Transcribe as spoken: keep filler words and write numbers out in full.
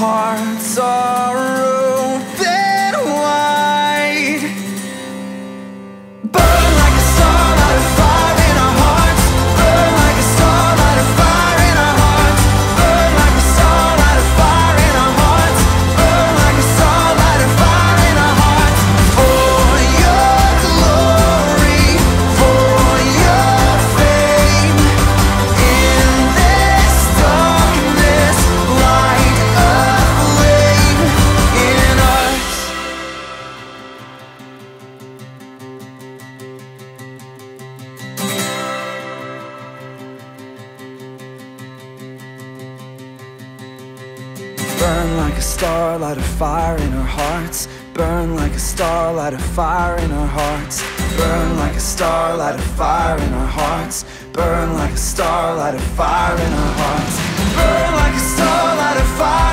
hearts are open wide. Burn like a star, light a fire in our hearts. Burn like a star, light a fire in our hearts. Burn like a star, light a fire in our hearts. Burn like a star, light a fire in our hearts. For your glory, for your fame, in this darkness light a flame in us. Burn like a star, light a fire in our hearts. Burn like a star, light a fire in our hearts. Burn like a star, light a fire in our hearts. Burn like a star, light a fire in our hearts. Burn like a star, light a fire.